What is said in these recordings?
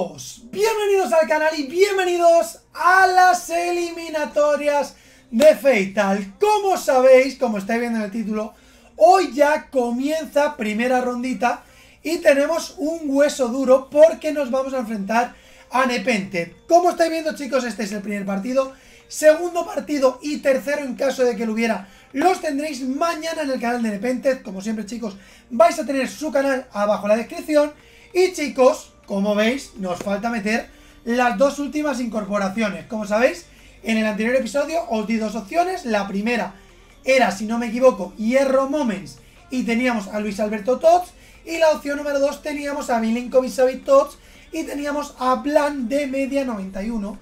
Amigos, bienvenidos al canal y bienvenidos a las eliminatorias de F8tal. Como sabéis, como estáis viendo en el título, hoy ya comienza primera rondita y tenemos un hueso duro porque nos vamos a enfrentar a Nepenthez. Como estáis viendo, chicos, este es el primer partido, segundo partido y tercero, en caso de que lo hubiera, los tendréis mañana en el canal de Nepenthez. Como siempre, chicos, vais a tener su canal abajo en la descripción. Y chicos, como veis, nos falta meter las dos últimas incorporaciones. Como sabéis, en el anterior episodio os di dos opciones. La primera era, si no me equivoco, Hierro Moments, y teníamos a Luis Alberto Tots. Y la opción número 2 teníamos a Milinkovic-Savic Tots y teníamos a Blanc de media 91.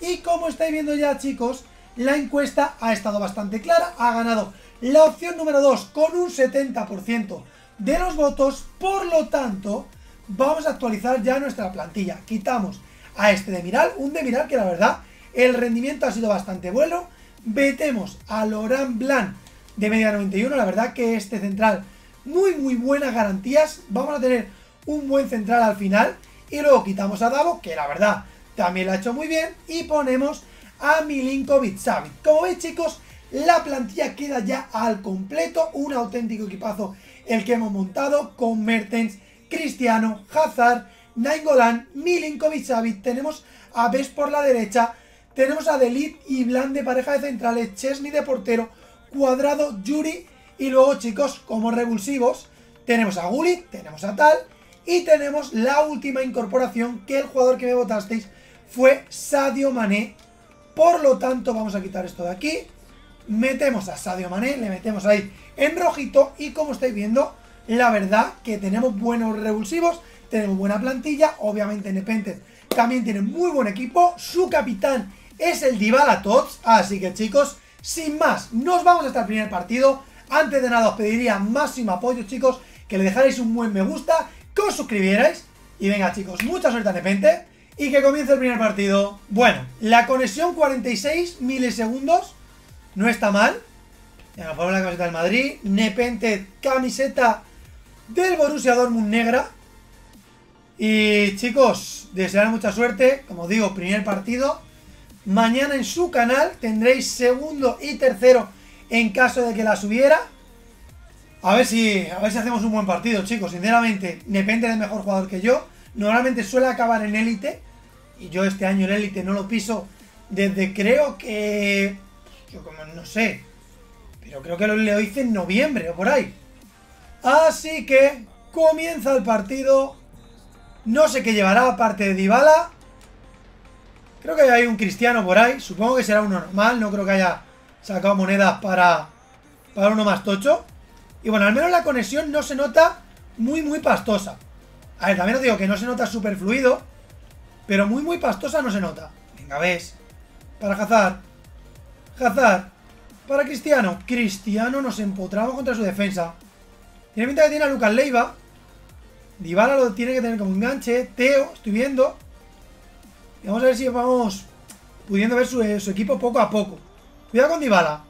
Y como estáis viendo ya, chicos, la encuesta ha estado bastante clara. Ha ganado la opción número 2 con un 70% de los votos. Por lo tanto, vamos a actualizar ya nuestra plantilla. Quitamos a este Demiral, un Demiral que la verdad el rendimiento ha sido bastante bueno. Metemos a Laurent Blanc de media 91, la verdad que este central muy buenas garantías. Vamos a tener un buen central al final. Y luego quitamos a Davo, que la verdad también lo ha hecho muy bien. Y ponemos a Milinkovic-Savic. Como veis, chicos, la plantilla queda ya al completo. Un auténtico equipazo el que hemos montado con Mertens, Cristiano, Hazard, Nainggolan, Milinkovic-Savic. Tenemos a Ves por la derecha, tenemos a De Ligt y Blanc de pareja de centrales, Chesney de portero, Cuadrado, Yuri. Y luego, chicos, como revulsivos, tenemos a Gullit, tenemos a Atal y tenemos la última incorporación, que el jugador que me votasteis fue Sadio Mané. Por lo tanto, vamos a quitar esto de aquí. Metemos a Sadio Mané, le metemos ahí en rojito. Y como estáis viendo, la verdad que tenemos buenos revulsivos, tenemos buena plantilla. Obviamente Nepenthez también tiene muy buen equipo. Su capitán es el Dybala Tots. Así que, chicos, sin más, nos vamos hasta el primer partido. Antes de nada, os pediría máximo apoyo, chicos, que le dejarais un buen me gusta, que os suscribierais. Y venga, chicos, mucha suerte a Nepenthez y que comience el primer partido. Bueno, la conexión 46 milisegundos, no está mal. Ya nos ponemos la camiseta del Madrid. Nepenthez, camiseta del Borussia Dortmund negra. Y chicos, desear mucha suerte. Como digo, primer partido. Mañana en su canal tendréis segundo y tercero, en caso de que la subiera. A ver si hacemos un buen partido, chicos. Sinceramente, Nepenthez es mejor jugador que yo. Normalmente suele acabar en élite, y yo este año en élite no lo piso desde, creo que, yo como no sé, pero creo que lo hice en noviembre o por ahí. Así que comienza el partido. No sé qué llevará aparte de Dybala. Creo que hay un Cristiano por ahí. Supongo que será uno normal. No creo que haya sacado monedas para uno más tocho. Y bueno, al menos la conexión no se nota muy pastosa. A ver, también os digo que no se nota súper fluido, pero muy pastosa no se nota. Venga, ves. Para Hazard. Hazard. Para Cristiano. Cristiano, nos empotramos contra su defensa. Tiene pinta que tiene a Lucas Leiva. Dybala lo tiene que tener como enganche. Teo, estoy viendo. Y vamos a ver si vamos pudiendo ver su equipo poco a poco. Cuidado con Dybala.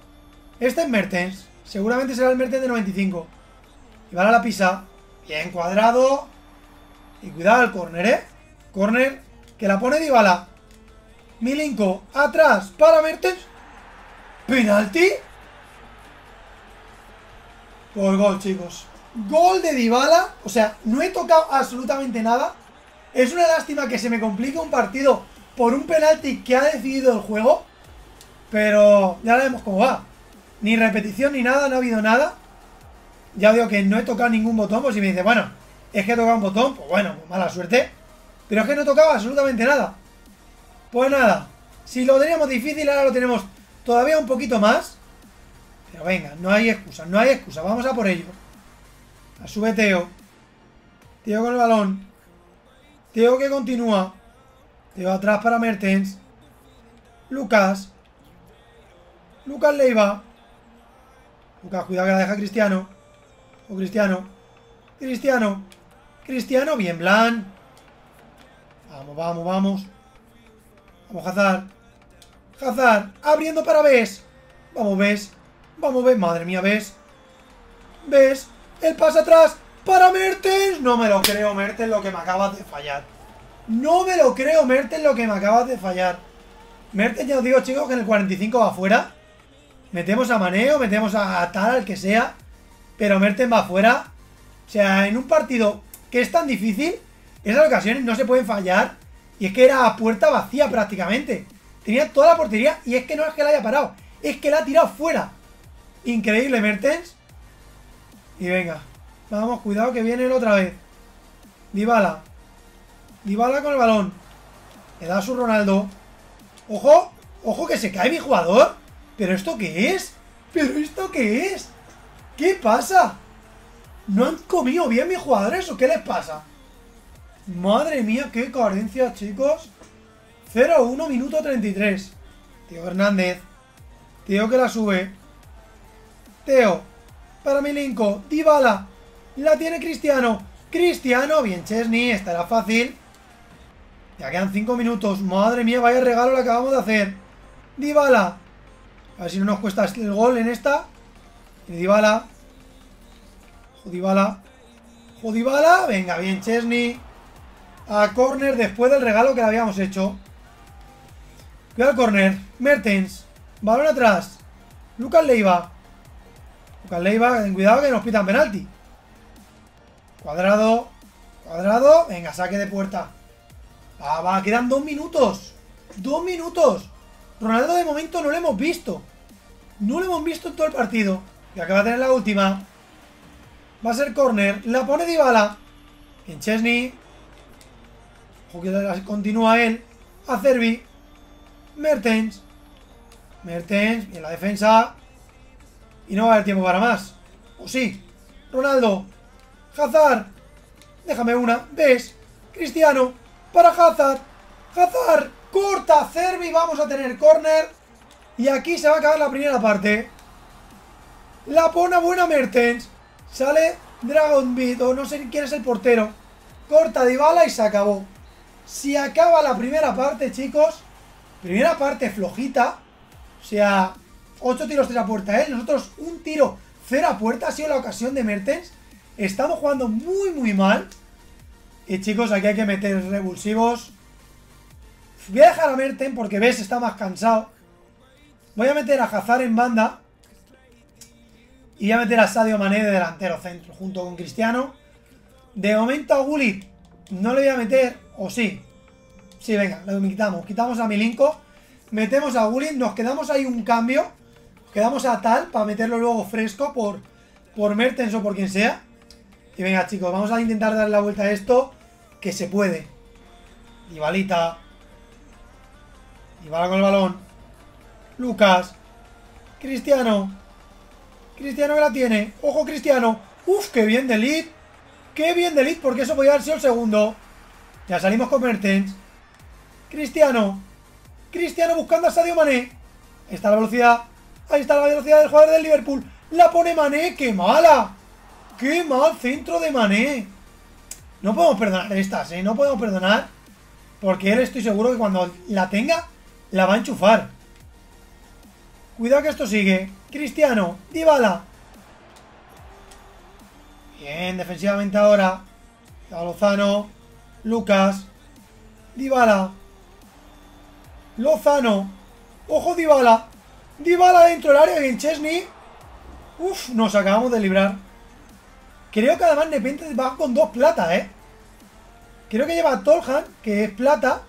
Este es Mertens. Seguramente será el Mertens de 95. Dybala la pisa. Bien, Cuadrado. Y cuidado al córner, ¿eh? Córner que la pone Dybala. Milinko, atrás para Mertens. Penalti. Pues gol, chicos. Gol de Dybala. O sea, no he tocado absolutamente nada. Es una lástima que se me complique un partido por un penalti que ha decidido el juego, pero ya veremos cómo va. Ni repetición ni nada, no ha habido nada. Ya digo que no he tocado ningún botón. Pues si me dice, bueno, es que he tocado un botón, pues bueno, pues mala suerte. Pero es que no he tocado absolutamente nada. Pues nada, si lo teníamos difícil, ahora lo tenemos todavía un poquito más. Pero venga, no hay excusa, no hay excusa. Vamos a por ello. La sube Teo. Teo con el balón. Teo que continúa. Teo atrás para Mertens. Lucas. Lucas Leiva. Lucas, cuidado que la deja Cristiano. O Cristiano. Cristiano. Cristiano, bien, Blanc. Vamos, vamos, vamos. Vamos, Hazard. Hazard, abriendo para Ves. Vamos, Ves. Vamos, Ves. Madre mía, Ves. Ves. El pase atrás para Mertens. No me lo creo, Mertens, lo que me acabas de fallar. No me lo creo, Mertens, lo que me acabas de fallar. Mertens, ya os digo, chicos, que en el 45 va afuera. Metemos a Mané, metemos a Atal, al que sea, pero Mertens va afuera. O sea, en un partido que es tan difícil, esas ocasiones no se pueden fallar. Y es que era a puerta vacía prácticamente. Tenía toda la portería y es que no es que la haya parado, es que la ha tirado fuera. Increíble, Mertens. Y venga, vamos, cuidado que viene él otra vez. Dybala. Dybala con el balón. Le da a su Ronaldo. ¡Ojo! ¡Ojo que se cae mi jugador! ¿Pero esto qué es? ¿Pero esto qué es? ¿Qué pasa? ¿No han comido bien mis jugadores o qué les pasa? Madre mía, qué carencia, chicos. 0-1, minuto 33. Teo Hernández. Teo que la sube. Teo. Para Milinko. Dybala. La tiene Cristiano. Cristiano. Bien, Chesney. Estará fácil. Ya quedan 5 minutos. Madre mía, vaya regalo lo acabamos de hacer. Dybala. A ver si no nos cuesta el gol en esta. Dybala. Dybala. Dybala. Venga, bien, Chesney. A córner después del regalo que le habíamos hecho. Cuidado al córner. Mertens. Balón atrás. Lucas Leiva. Lucas Leiva. Cuidado que nos pitan penalti. Cuadrado. Cuadrado. Venga, saque de puerta. Ah, va. Quedan 2 minutos. 2 minutos. Ronaldo de momento no lo hemos visto. No lo hemos visto en todo el partido. Y acaba de tener la última. Va a ser córner. La pone Dybala. En Chesney. Continúa él. A Cervi. Mertens. Mertens. En la defensa. Y no va a haber tiempo para más. O sí. Ronaldo. Hazard. Déjame una. ¿Ves? Cristiano. Para Hazard. Hazard. Corta Cervi. Vamos a tener córner. Y aquí se va a acabar la primera parte. La pone buena Mertens. Sale Dragon Beat. O no sé quién es el portero. Corta Dybala y se acabó. Se acaba la primera parte, chicos. Primera parte flojita. O sea, 8 tiros 3 a puerta, ¿eh? Nosotros un tiro 0 a puerta. Ha sido la ocasión de Mertens. Estamos jugando muy, muy mal. Y chicos, aquí hay que meter revulsivos. Voy a dejar a Mertens porque ves, está más cansado. Voy a meter a Hazard en banda. Y voy a meter a Sadio Mané de delantero centro, junto con Cristiano. De momento a Gullit no le voy a meter. ¿O sí? Sí, venga, lo quitamos. Quitamos a Milinko. Metemos a Gullit. Nos quedamos ahí un cambio. Quedamos a Tal para meterlo luego fresco por Mertens o por quien sea. Y venga, chicos, vamos a intentar dar la vuelta a esto. Que se puede. Dybalita. Dybala con el balón. Lucas. Cristiano. Cristiano que la tiene. ¡Ojo, Cristiano! ¡Uf, qué bien De Ligt! ¡Qué bien De Ligt! Porque eso podía haber sido el segundo. Ya salimos con Mertens. Cristiano. Cristiano buscando a Sadio Mané. Está la velocidad. Ahí está la velocidad del jugador del Liverpool. La pone Mané. ¡Qué mala! ¡Qué mal centro de Mané! No podemos perdonar estas, ¿eh? No podemos perdonar. Porque él estoy seguro que cuando la tenga, la va a enchufar. Cuidado que esto sigue. Cristiano. Dybala. Bien, defensivamente ahora. Lozano. Lucas. Dybala. Lozano. Ojo Dybala. Dybala dentro del área. Bien, Chesney. Uf, nos acabamos de librar. Creo que además Nepenthez va con 2 platas, ¿eh? Creo que lleva a Tolhan, que es plata.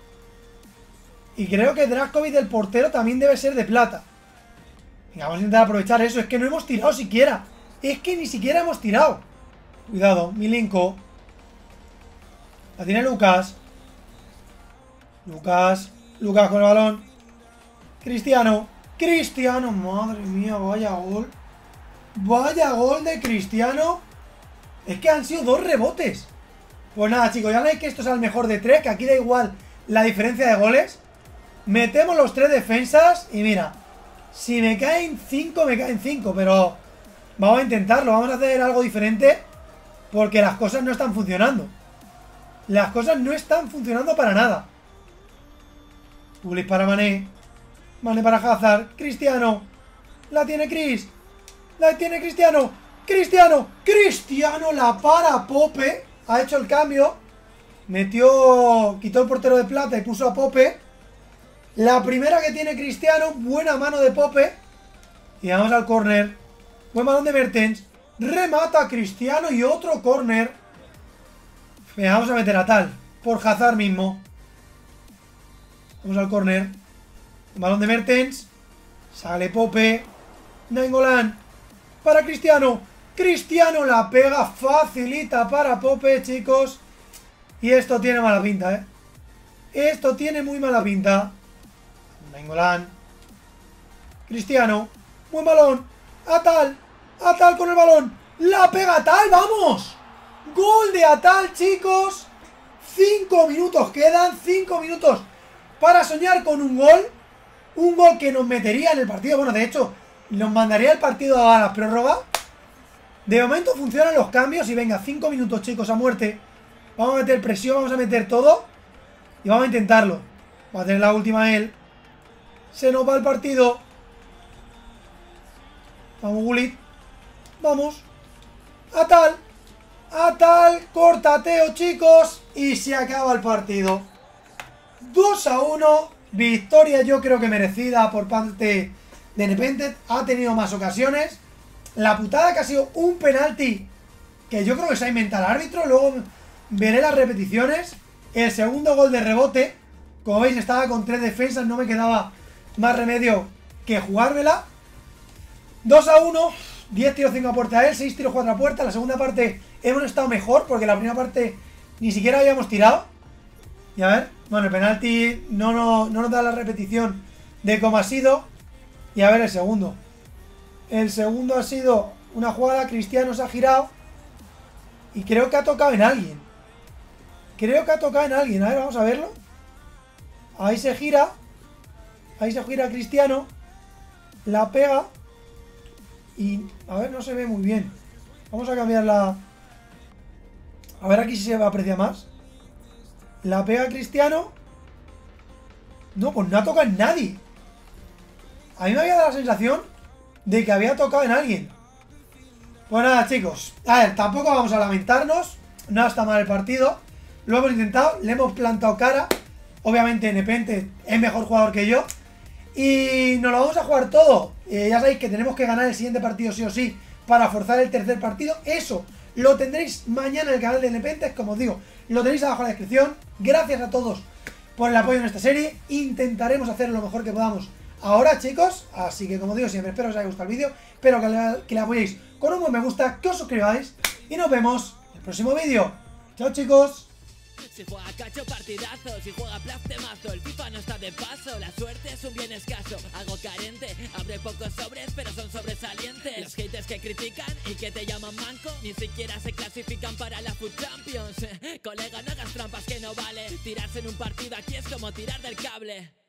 Y creo que Draskovic, el portero, también debe ser de plata. Venga, vamos a intentar aprovechar eso. Es que no hemos tirado siquiera. Es que ni siquiera hemos tirado. Cuidado, Milinko. La tiene Lucas. Lucas. Lucas con el balón. Cristiano. Cristiano. Madre mía, vaya gol. Vaya gol de Cristiano. Es que han sido 2 rebotes. Pues nada, chicos. Ya veis que esto es al mejor de 3. Que aquí da igual la diferencia de goles. Metemos los 3 defensas. Y mira. Si me caen 5, me caen 5. Pero vamos a intentarlo. Vamos a hacer algo diferente. Porque las cosas no están funcionando. Las cosas no están funcionando para nada. Gullit para Mané. Mané para Hazard. Cristiano. La tiene Cris. La tiene Cristiano. Cristiano. Cristiano la para Pope. Ha hecho el cambio. Quitó el portero de plata y puso a Pope. La primera que tiene Cristiano, buena mano de Pope. Y vamos al córner. Buen balón de Mertens. Remata a Cristiano y otro córner. Vamos a meter a Atal. Por Hazard mismo. Vamos al córner. Balón de Mertens. Sale Pope. Nainggolan. Para Cristiano. Cristiano la pega. Facilita para Pope, chicos. Y esto tiene mala pinta, ¿eh? Esto tiene muy mala pinta. Nainggolan. Cristiano. Buen balón. Atal. Atal con el balón. La pega Atal. ¡Vamos! Gol de Atal, chicos. 5 minutos quedan. 5 minutos para soñar con un gol. Un gol que nos metería en el partido. Bueno, de hecho, nos mandaría el partido a la prórroga. De momento funcionan los cambios. Y venga, 5 minutos, chicos, a muerte. Vamos a meter presión, vamos a meter todo. Y vamos a intentarlo. Va a tener la última él. Se nos va el partido. Vamos, Gullit. Vamos. Atal. Atal. Cortateo, chicos. Y se acaba el partido. 2-1. Victoria, yo creo que merecida por parte de Nepenthez. Ha tenido más ocasiones. La putada que ha sido un penalti que yo creo que se ha inventado el árbitro. Luego veré las repeticiones. El segundo gol de rebote. Como veis, estaba con 3 defensas. No me quedaba más remedio que jugármela. 2-1. 10 tiros 5 a puerta a él, 6 tiros 4 a puerta. La segunda parte hemos estado mejor, porque la primera parte ni siquiera habíamos tirado. Y a ver, bueno, el penalti no nos da la repetición de cómo ha sido. Y a ver el segundo. El segundo ha sido una jugada, Cristiano se ha girado y creo que ha tocado en alguien. Creo que ha tocado en alguien. A ver, vamos a verlo. Ahí se gira. Ahí se gira Cristiano. La pega. Y, a ver, no se ve muy bien. Vamos a cambiar la... A ver aquí si se aprecia más. La pega Cristiano. No, pues no ha tocado en nadie. A mí me había dado la sensación de que había tocado en alguien. Pues nada, chicos. A ver, tampoco vamos a lamentarnos. No está mal el partido. Lo hemos intentado, le hemos plantado cara. Obviamente Nepenthez es mejor jugador que yo. Y nos lo vamos a jugar todo. Ya sabéis que tenemos que ganar el siguiente partido sí o sí para forzar el tercer partido. Eso lo tendréis mañana en el canal de Nepenthez, como os digo. Lo tenéis abajo en la descripción. Gracias a todos por el apoyo en esta serie. Intentaremos hacer lo mejor que podamos ahora, chicos. Así que, como digo siempre, espero que os haya gustado el vídeo. Espero que le apoyéis con un buen me gusta, que os suscribáis. Y nos vemos en el próximo vídeo. Chao, chicos. Si juega cacho partidazos, si juega plastemazo, el FIFA no está de paso, la suerte es un bien escaso, algo carente, abre pocos sobres pero son sobresalientes, los haters que critican y que te llaman manco, ni siquiera se clasifican para la FUT Champions, colega no hagas trampas que no vale, tirarse en un partido aquí es como tirar del cable.